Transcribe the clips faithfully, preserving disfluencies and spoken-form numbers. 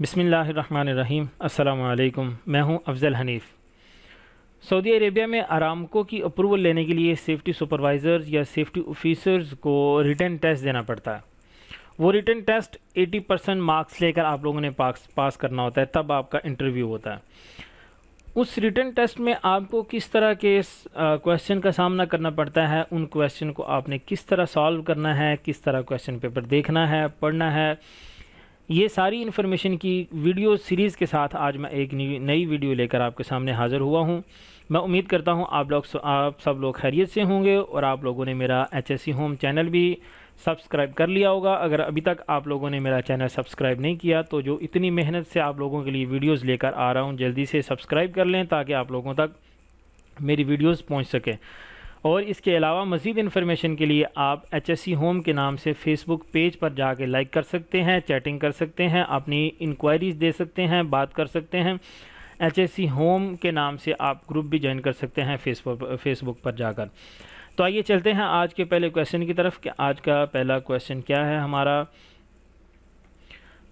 बिस्मिल्लाहिर्रहमानिर्रहीम। अस्सलाम वालेकुम। मैं हूं अफजल हनीफ़। सऊदी अरेबिया में आरामको की अप्रूवल लेने के लिए सेफ्टी सुपरवाइज़र्स या सेफ्टी ऑफिसर्स को रिटन टेस्ट देना पड़ता है। वो रिटन टेस्ट अस्सी परसेंट मार्क्स लेकर आप लोगों ने पास पास करना होता है, तब आपका इंटरव्यू होता है। उस रिटन टेस्ट में आपको किस तरह के क्वेश्चन का सामना करना पड़ता है, उन क्वेश्चन को आपने किस तरह सॉल्व करना है, किस तरह क्वेश्चन पेपर देखना है, पढ़ना है, ये सारी इन्फॉर्मेशन की वीडियो सीरीज़ के साथ आज मैं एक नई वीडियो लेकर आपके सामने हाज़िर हुआ हूँ। मैं उम्मीद करता हूँ आप लोग आप सब लोग खैरियत से होंगे और आप लोगों ने मेरा H S C home channel भी सब्सक्राइब कर लिया होगा। अगर अभी तक आप लोगों ने मेरा चैनल सब्सक्राइब नहीं किया तो जो इतनी मेहनत से आप लोगों के लिए वीडियोस लेकर आ रहा हूँ, जल्दी से सब्सक्राइब कर लें ताकि आप लोगों तक मेरी वीडियोस पहुँच सकें। और इसके अलावा मज़ीद इन्फॉर्मेशन के लिए आप एच एस सी होम के नाम से फ़ेसबुक पेज पर जाके लाइक कर सकते हैं, चैटिंग कर सकते हैं, अपनी इंक्वायरीज़ दे सकते हैं, बात कर सकते हैं। एच एस सी होम के नाम से आप ग्रुप भी ज्वाइन कर सकते हैं फेसबुक फेसबुक पर जाकर। तो आइए चलते हैं आज के पहले क्वेश्चन की तरफ कि आज का पहला क्वेश्चन क्या है। हमारा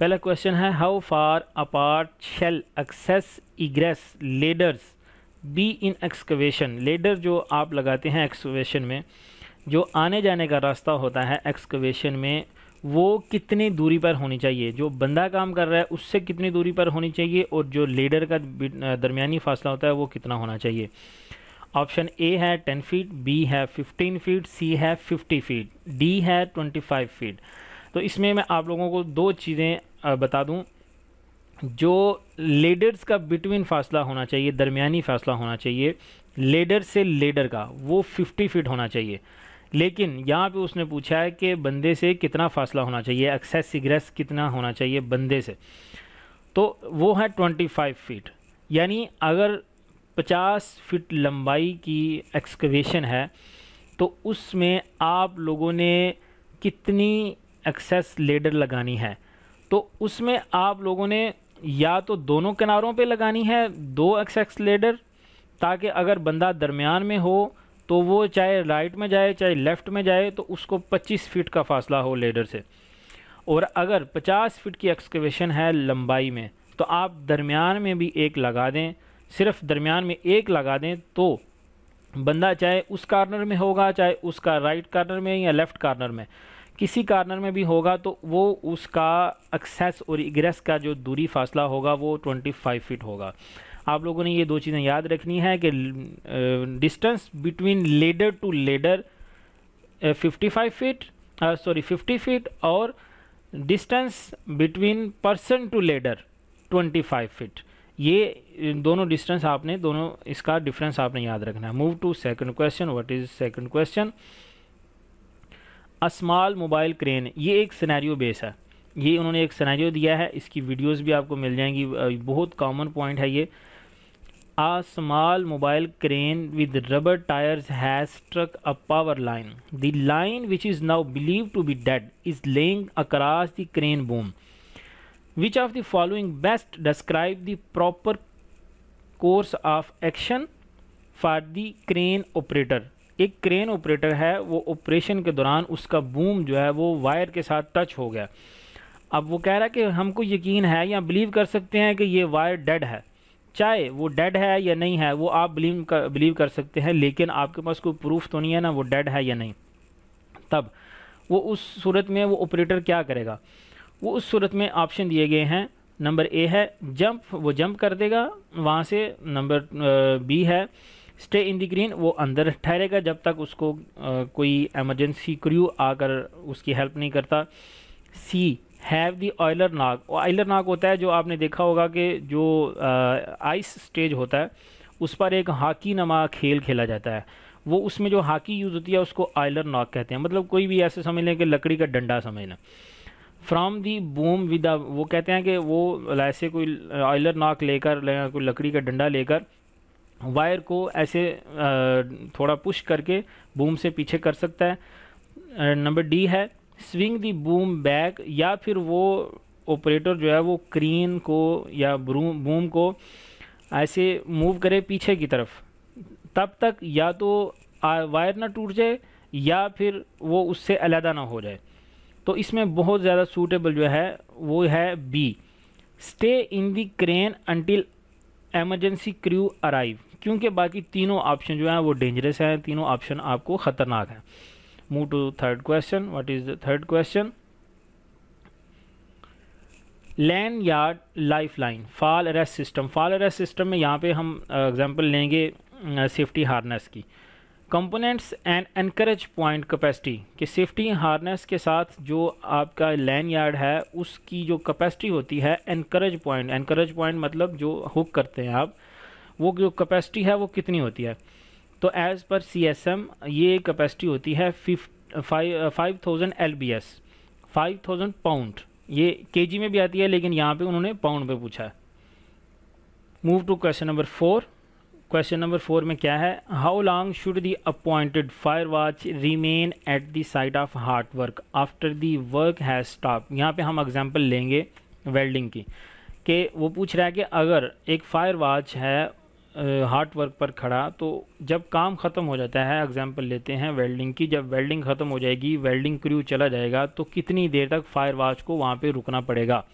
पहला क्वेश्चन है, how far apart shall access egress ladders be in excavation. Ladder जो आप लगाते हैं एक्सकवेशन में, जो आने जाने का रास्ता होता है एक्सकवेशन में, वो कितनी दूरी पर होनी चाहिए, जो बंदा काम कर रहा है उससे कितनी दूरी पर होनी चाहिए, और जो लेडर का दरमियानी फासला होता है वो कितना होना चाहिए। ऑप्शन ए है दस फीट, बी है पंद्रह फीट, सी है पचास फीट, डी है पच्चीस फीट। तो इसमें मैं आप लोगों को दो चीज़ें बता दूं, जो लेडर्स का बिटवीन फासला होना चाहिए, दरमियानी फासला होना चाहिए लेडर से लेडर का, वो पचास फीट होना चाहिए। लेकिन यहाँ पे उसने पूछा है कि बंदे से कितना फासला होना चाहिए, एक्सेस सिग्रेस कितना होना चाहिए बंदे से, तो वो है पच्चीस फीट। यानी अगर पचास फीट लंबाई की एक्सकवेशन है तो उसमें आप लोगों ने कितनी एक्सेस लेडर लगानी है, तो उसमें आप लोगों ने या तो दोनों किनारों पे लगानी है दो एक्सेस लेडर, ताकि अगर बंदा दरमियान में हो तो वो चाहे राइट में जाए चाहे लेफ़्ट में जाए तो उसको पच्चीस फीट का फासला हो लेडर से। और अगर पचास फीट की एक्सकवेशन है लंबाई में तो आप दरमियान में भी एक लगा दें, सिर्फ दरमियान में एक लगा दें, तो बंदा चाहे उस कॉर्नर में होगा चाहे उसका राइट कॉर्नर में या लेफ़्ट कॉर्नर में, किसी कॉर्नर में भी होगा तो वो उसका एक्सेस और इग्रेस का जो दूरी फासला होगा वो पच्चीस फीट होगा। आप लोगों ने ये दो चीज़ें याद रखनी है कि distance between ladder to ladder पचपन फीट सॉरी पचास फीट, और distance between person to ladder पच्चीस फीट। ये दोनों डिस्टेंस आपने दोनों इसका डिफरेंस आपने याद रखना है। Move to second question. What is second question. A small mobile crane, ये एक सिनेरियो बेस है, ये उन्होंने एक सिनेरियो दिया है, इसकी वीडियोस भी आपको मिल जाएंगी, बहुत कॉमन पॉइंट है ये। A small mobile crane with rubber tyres has struck a power line, the line which is now believe to be dead is laying across the crane boom. Which of the following best describe the proper course of action for the crane operator? एक crane operator है, वो operation के दौरान उसका boom जो है वो wire के साथ टच हो गया। अब वो कह रहा है कि हमको यकीन है या बिलीव कर सकते हैं कि ये वायर डेड है, चाहे वो डेड है या नहीं है वो आप बिलीव कर बिलीव कर सकते हैं, लेकिन आपके पास कोई प्रूफ तो नहीं है ना वो डेड है या नहीं। तब वो उस सूरत में वो ऑपरेटर क्या करेगा, वो उस सूरत में ऑप्शन दिए गए हैं। नंबर ए है जंप, वो जंप कर देगा वहाँ से। नंबर बी है स्टे इन द ग्रीन, वो अंदर ठहरेगा जब तक उसको आ, कोई एमरजेंसी क्रू आकर उसकी हेल्प नहीं करता। C have the oiler knock, oiler knock होता है जो आपने देखा होगा कि जो आ, आइस स्टेज होता है उस पर एक हॉकी नमा खेल खेला जाता है, वो उसमें जो हॉकी यूज़ होती है उसको ऑयलर नाक कहते हैं, मतलब कोई भी ऐसे समझ लें कि लकड़ी का डंडा समझ लें। फ्राम दी बूम विद, वो कहते हैं कि वो ऐसे कोई ऑयलर नाक लेकर, कोई लकड़ी का डंडा लेकर वायर को ऐसे थोड़ा पुश करके बूम से पीछे कर सकता है। नंबर डी है स्विंग दी बूम बैक, या फिर वो ऑपरेटर जो है वो क्रेन को या बूम को ऐसे मूव करे पीछे की तरफ, तब तक या तो वायर ना टूट जाए या फिर वो उससे अलहदा ना हो जाए। तो इसमें बहुत ज़्यादा सूटेबल जो है वो है B stay in the crane until emergency crew arrive, क्योंकि बाकी तीनों ऑप्शन जो हैं वो डेंजरस हैं, तीनों ऑप्शन आपको ख़तरनाक हैं। Move to third question. What is the third question? Lanyard life line fall arrest system. Fall arrest system में यहाँ पे हम एग्जांपल लेंगे सेफ्टी हार्नेस की। Components and anchorage point capacity, कि सेफ्टी हार्नेस के साथ जो आपका लैंड यार्ड है उसकी जो कैपेसिटी होती है एनकरेज पॉइंट, एनकरेज पॉइंट मतलब जो हुक करते हैं आप, वो जो कैपेसिटी है वो कितनी होती है? तो as per C S M ये कैपेसिटी होती है five thousand L B S, five thousand pound. ये केजी में भी आती है लेकिन यहाँ पे उन्होंने पाउंड पे पूछा है। Move to question number four. Question number four में क्या है? How long should the appointed fire watch remain at the site of hard work after the work has stop. यहाँ पे हम एग्जांपल लेंगे वेल्डिंग की, कि वो पूछ रहा है कि अगर एक फायर वॉच है हार्ड वर्क पर खड़ा, तो जब काम ख़त्म हो जाता है, एग्जांपल लेते हैं वेल्डिंग की, जब वेल्डिंग ख़त्म हो जाएगी, वेल्डिंग क्रू चला जाएगा, तो कितनी देर तक फायर वॉच को वहाँ पे रुकना पड़ेगा।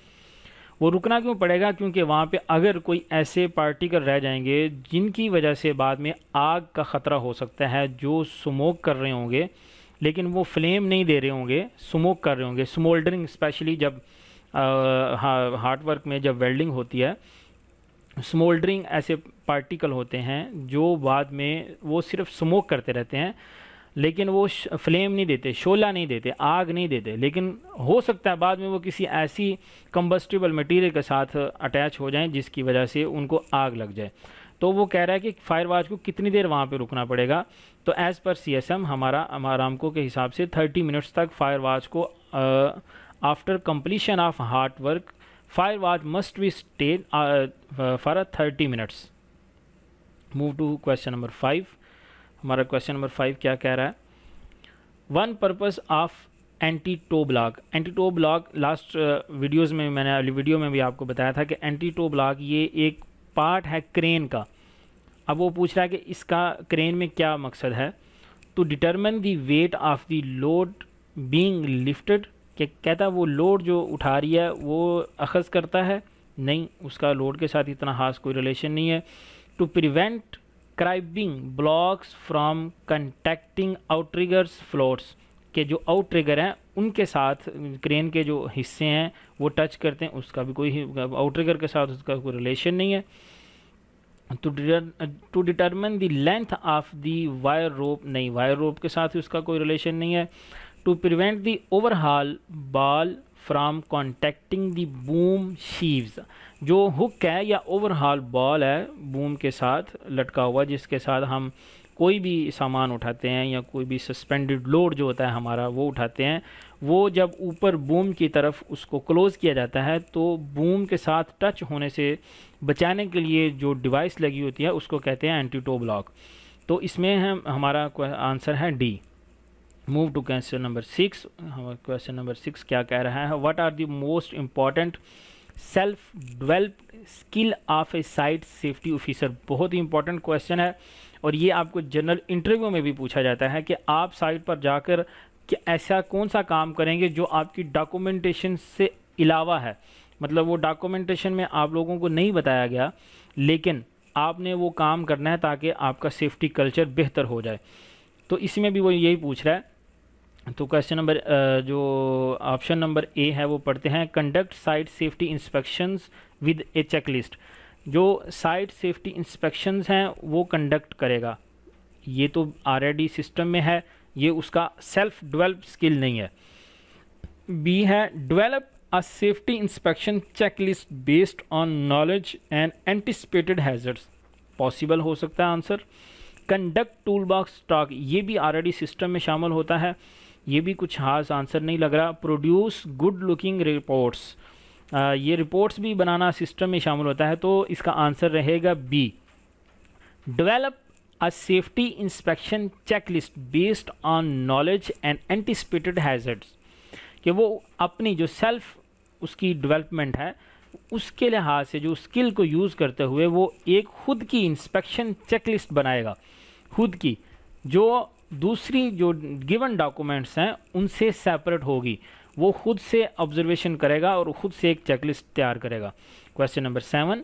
वो रुकना क्यों पड़ेगा? क्योंकि वहाँ पे अगर कोई ऐसे पार्टिकल रह जाएंगे जिनकी वजह से बाद में आग का ख़तरा हो सकता है, जो स्मोक कर रहे होंगे लेकिन वो फ्लेम नहीं दे रहे होंगे, स्मोक कर रहे होंगे, स्मोल्डरिंग। स्पेशली जब हार्ड वर्क में जब वेल्डिंग होती है, स्मोल्डरिंग ऐसे पार्टिकल होते हैं जो बाद में वो सिर्फ स्मोक करते रहते हैं लेकिन वो फ्लेम नहीं देते, शोला नहीं देते, आग नहीं देते, लेकिन हो सकता है बाद में वो किसी ऐसी कंबस्टिबल मटेरियल के साथ अटैच हो जाएं जिसकी वजह से उनको आग लग जाए। तो वो कह रहा है कि फायर वॉच को कितनी देर वहाँ पे रुकना पड़ेगा। तो as per C S M हमारा आरामको के हिसाब से थर्टी मिनट्स तक फायर वॉच को after completion of hard work fire watch must be stayed for a thirty minutes. Move to question number five. हमारा क्वेश्चन नंबर फाइव क्या कह रहा है? One purpose of anti two block. Anti two block last videos में मैंने अगली video में भी आपको बताया था कि एंटी टो ब्लॉक ये एक पार्ट है क्रेन का। अब वो पूछ रहा है कि इसका क्रेन में क्या मकसद है? To determine the weight of the load being lifted, कि कहता है वो लोड जो उठा रही है वो अखज़ करता है नहीं, उसका लोड के साथ इतना खास कोई रिलेशन नहीं है। To prevent cribbing blocks from contacting outriggers floors, के जो आउटरिगर हैं उनके साथ क्रेन के जो हिस्से हैं वो टच करते हैं, उसका भी कोई आउटरिगर के साथ उसका कोई रिलेशन नहीं है। To determine the length of the wire rope, नहीं वायर रोप के साथ उसका कोई रिलेशन नहीं है। To prevent the overhaul ball from contacting the boom sheaves, जो हुक है या ओवरहाल बॉल है बूम के साथ लटका हुआ, जिसके साथ हम कोई भी सामान उठाते हैं या कोई भी सस्पेंडेड लोड जो होता है हमारा वो उठाते हैं, वो जब ऊपर बूम की तरफ उसको क्लोज़ किया जाता है तो बूम के साथ टच होने से बचाने के लिए जो डिवाइस लगी होती है उसको कहते हैं एंटी टो ब्लॉक। तो इसमें हम हमारा आंसर है D. Move to question number six. हमारा क्वेश्चन नंबर सिक्स क्या कह रहा है? What are the most important self developed skill of a site safety officer. बहुत ही इंपॉर्टेंट क्वेश्चन है और ये आपको जनरल इंटरव्यू में भी पूछा जाता है कि आप साइट पर जाकर कि ऐसा कौन सा काम करेंगे जो आपकी डॉक्यूमेंटेशन से अलावा है, मतलब वो डॉक्यूमेंटेशन में आप लोगों को नहीं बताया गया लेकिन आपने वो काम करना है ताकि आपका सेफ्टी कल्चर बेहतर हो जाए। तो इसी में भी वो यही पूछ रहा है। तो क्वेश्चन नंबर जो ऑप्शन नंबर ए है वो पढ़ते हैं। Conduct site safety inspections with a checklist, जो साइट सेफ्टी इंस्पेक्शंस हैं वो कंडक्ट करेगा। ये तो ऑलरेडी सिस्टम में है, ये उसका सेल्फ डेवलप स्किल नहीं है। बी है develop a safety inspection checklist based on knowledge and anticipated hazards, possible हो सकता है answer. Conduct tool box stock, ये भी ऑलरेडी सिस्टम में शामिल होता है, ये भी कुछ खास आंसर नहीं लग रहा। प्रोड्यूस गुड लुकिंग रिपोर्ट्स, ये रिपोर्ट्स भी बनाना सिस्टम में शामिल होता है, तो इसका आंसर रहेगा B. Develop a safety inspection checklist based on knowledge and anticipated hazards, कि वो अपनी जो सेल्फ उसकी डेवलपमेंट है उसके लिहाज से जो स्किल को यूज़ करते हुए वो एक खुद की इंस्पेक्शन चेकलिस्ट बनाएगा, खुद की, जो दूसरी जो गिवन डॉक्यूमेंट्स हैं उनसे सेपरेट होगी। वो खुद से ऑब्जर्वेशन करेगा और खुद से एक चेकलिस्ट तैयार करेगा। Question number seven,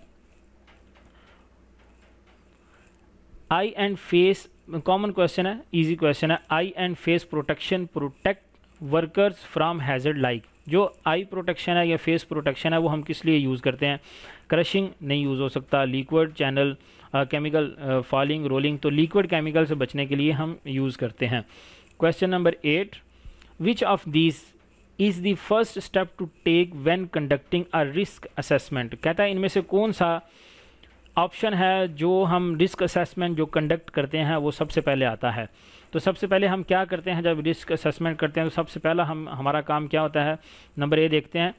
eye and face, common question है, इजी क्वेश्चन है। Eye and face protection protect workers from hazard like. जो आई प्रोटेक्शन है या फेस प्रोटेक्शन है वो हम किस लिए यूज़ करते हैं? क्रशिंग नहीं यूज़ हो सकता, liquid channel chemical falling rolling, तो लिक्विड केमिकल से बचने के लिए हम यूज़ करते हैं। Question number eight, which of this is the first step to take when conducting a risk assessment? कहता है इनमें से कौन सा ऑप्शन है जो हम रिस्क असेसमेंट जो कंडक्ट करते हैं वो सबसे पहले आता है। तो सबसे पहले हम क्या करते हैं जब रिस्क असेसमेंट करते हैं? तो सबसे पहला हम हमारा काम क्या होता है? नंबर ए देखते हैं,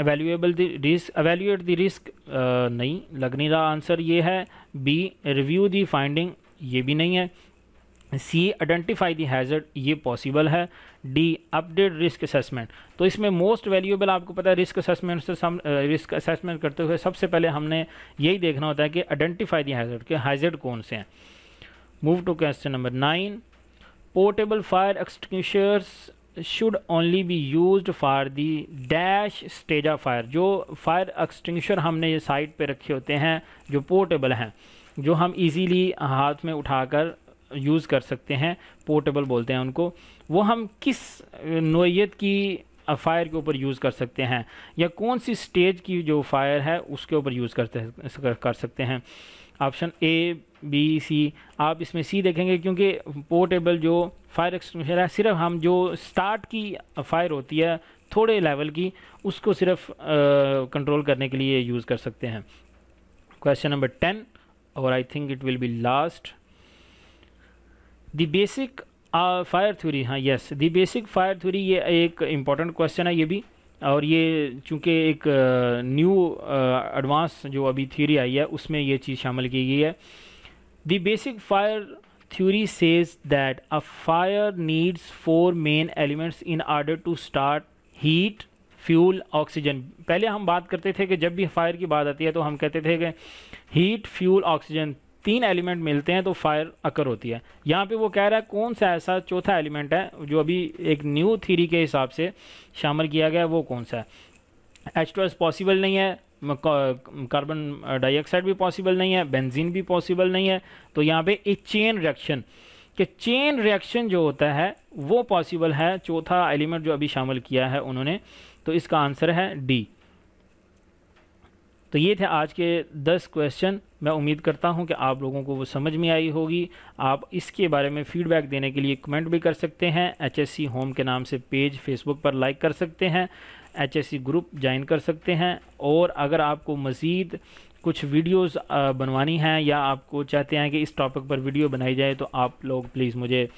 evaluable the risk, evaluate the risk, नहीं, लग नहीं रहा आंसर ये है। बी रिव्यू दी फाइंडिंग, ये भी नहीं है। सी आइडेंटिफाई दी हैजर्ड, ये पॉसिबल है। D update risk assessment. तो इसमें मोस्ट वैल्यूएबल आपको पता है रिस्क असेसमेंट से सम रिस्क असेसमेंट करते हुए सबसे पहले हमने यही देखना होता है कि आइडेंटिफाई दी हैजर्ड के हैजर्ड कौन से हैं। Move to question number nine, portable fire extinguishers should only be used for the dash stage of fire. जो फायर एक्सटिंग्विशर हमने ये साइड पे रखे होते हैं जो पोर्टेबल हैं, जो हम इजीली हाथ में उठाकर यूज़ कर सकते हैं, पोर्टेबल बोलते हैं उनको, वो हम किस नोयत की फायर के ऊपर यूज़ कर सकते हैं या कौन सी स्टेज की जो फायर है उसके ऊपर यूज़ करते कर सकते हैं? ऑप्शन ए बी सी, आप इसमें सी देखेंगे क्योंकि पोर्टेबल जो फायर एक्सटिंग्विशर है सिर्फ हम जो स्टार्ट की फायर होती है थोड़े लेवल की उसको सिर्फ कंट्रोल करने के लिए यूज़ कर सकते हैं। क्वेश्चन नंबर टेन और I think it will be last, the basic fire theory. हाँ yes, the basic fire theory, ये एक इम्पॉर्टेंट क्वेश्चन है ये भी, और ये चूँकि एक न्यू एडवांस जो अभी थ्योरी आई है उसमें ये चीज़ शामिल की गई है। The basic fire theory says that a fire needs four main elements in order to start, heat, fuel, oxygen. पहले हम बात करते थे कि जब भी फायर की बात आती है तो हम कहते थे कि हीट, फ्यूल, ऑक्सीजन, तीन एलिमेंट मिलते हैं तो फायर अकर होती है। यहाँ पे वो कह रहा है कौन सा ऐसा चौथा एलिमेंट है जो अभी एक न्यू थ्योरी के हिसाब से शामिल किया गया है, वो कौन सा है? एच टू एस पॉसिबल नहीं है, कार्बन डाइऑक्साइड भी पॉसिबल नहीं है, बेंजीन भी पॉसिबल नहीं है, तो यहाँ पे एक चेन रिएक्शन, कि चेन रिएक्शन जो होता है वो पॉसिबल है, चौथा एलिमेंट जो अभी शामिल किया है उन्होंने, तो इसका आंसर है डी। तो ये थे आज के दस क्वेश्चन। मैं उम्मीद करता हूं कि आप लोगों को वो समझ में आई होगी। आप इसके बारे में फ़ीडबैक देने के लिए कमेंट भी कर सकते हैं, एचएससी होम के नाम से पेज फेसबुक पर लाइक कर सकते हैं, एचएससी ग्रुप ज्वाइन कर सकते हैं, और अगर आपको मज़ीद कुछ वीडियोस बनवानी हैं या आपको चाहते हैं कि इस टॉपिक पर वीडियो बनाई जाए तो आप लोग प्लीज़ मुझे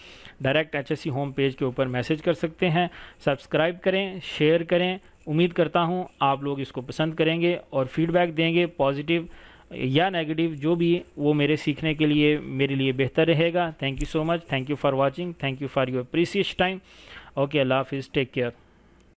डायरेक्ट एचएससी होम पेज के ऊपर मैसेज कर सकते हैं। सब्सक्राइब करें, शेयर करें, उम्मीद करता हूं आप लोग इसको पसंद करेंगे और फीडबैक देंगे, पॉजिटिव या नेगेटिव जो भी, वो मेरे सीखने के लिए मेरे लिए बेहतर रहेगा। Thank you so much, thank you for watching, thank you for your precious time. Okay, अल्लाह हाफिज़, टेक केयर।